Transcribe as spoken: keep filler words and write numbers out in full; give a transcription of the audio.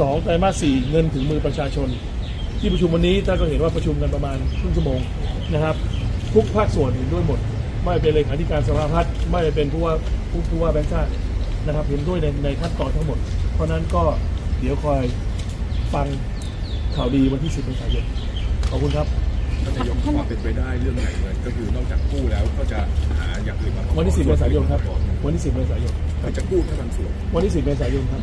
สองไตรมาสสี่เงินถึงมือประชาชนที่ประชุมวันนี้ท่านก็เห็นว่าประชุมกันประมาณครึ่งชั่วโมงนะครับทุกภาคส่วนเห็นด้วยหมดไม่เป็นเลขาธิการสภาพัฒน์ไม่เป็นผู้ว่าผู้ว่าแบงค์ชาตินะครับเห็นด้วยในในขั้นตอนทั้งหมดเพราะนั้นก็เดี๋ยวคอยฟังข่าวดีวันที่สิบเมษายนขอบคุณครับท่านนายกความเป็นไปได้เรื่องไหนเลยก็คือนอกจากกู้แล้วก็จะหาอย่างอื่นมาวันที่สิบเมษายนครับวันที่สิบเมษายนจะกู้ให้มันสวยวันที่สิบเมษายนครับ